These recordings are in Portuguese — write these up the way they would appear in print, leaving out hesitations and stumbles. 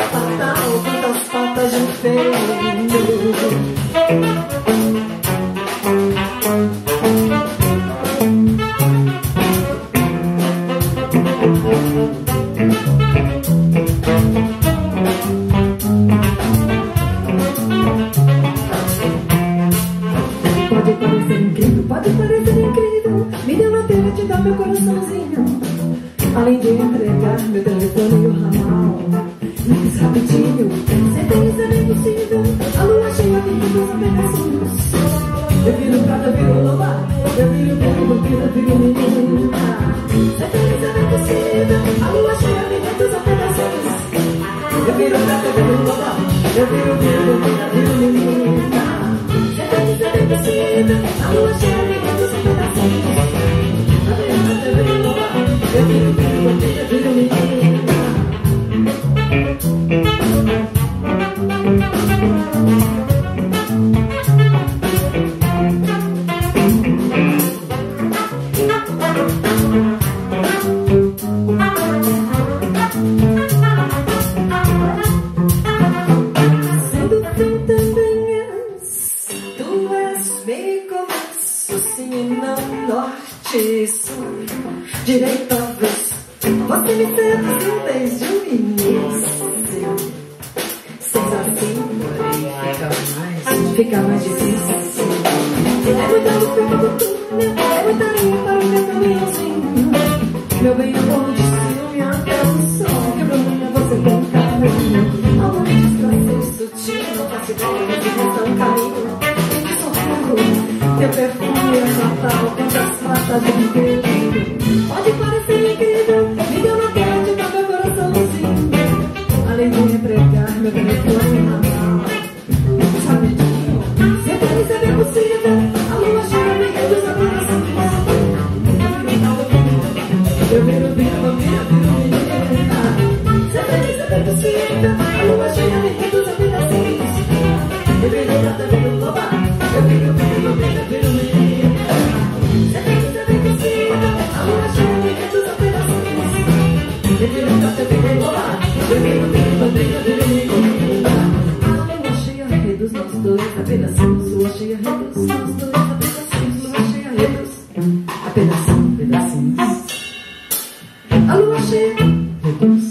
Natal com as patas de feio. Me deu na telha de dar meu coraçãozinho, além de entregar meu telefone e o ramal. Mas rapidinho, certeza não é possível. A lua cheia tem todos os pedacinhos. Eu viro prata, viro loba. Eu viro pelo vida, viro menina. Certeza não é possível. A lua cheia tem todos os pedacinhos. Eu viro prata, viro loba. Eu viro pelo vida, viro menina. Certeza não é possível. A lua cheia tem todos os pedacinhos. Direito a vez, você me seduziu desde o início. Sem assim, porém, fica mais difícil. É muita luz pro meu túnel, é muita linha para o meu caminhãozinho. Meu bem, eu morro de ciúme até o sol que bruna você com carinho. Algo me descansa sutil, não faço ideia de que não tão caminho. Sorrindo, teu perfume é fatal contra as matas do interior. Pode parecer incrível, me deu na terra de dar meu coraçãozinho, além de entregar meu telefone na mão. Rapidinho, se eu te receber possível, a lua chega bem que dos abraços. Eu viro, viro, viro, se eu te receber possível, a lua chega bem que dos abraços. Eu viro, nada, viro, loba. Eu viro, viro, viro, viro, viro. Apenas somos lua cheia, reduz. Nós dois apenas somos lua cheia, reduz. Apenas somos pedacinhos. A lua cheia, reduz.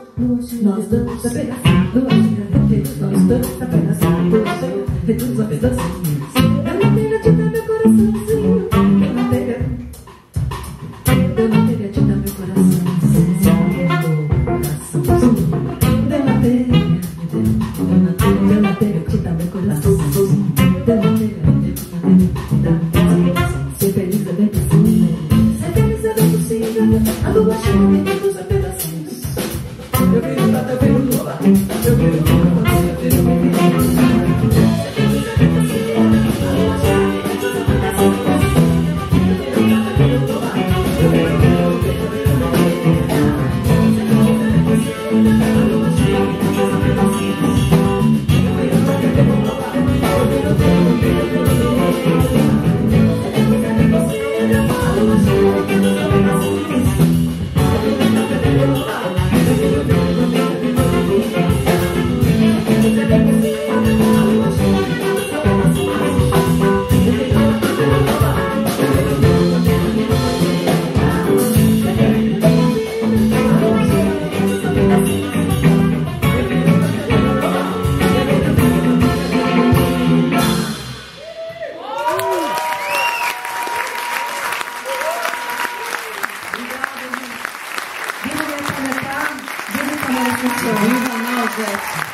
somos. Eu não tenho a te dar meu coraçãozinho, eu não tenho a te dar meu coraçãozinho. Eu não tenho a te dar meu coraçãozinho. A lua cheia tem todos os pedacinhos. Eu viro prata, eu viro loba. Eu viro loba, eu viro Viva nós, Edson!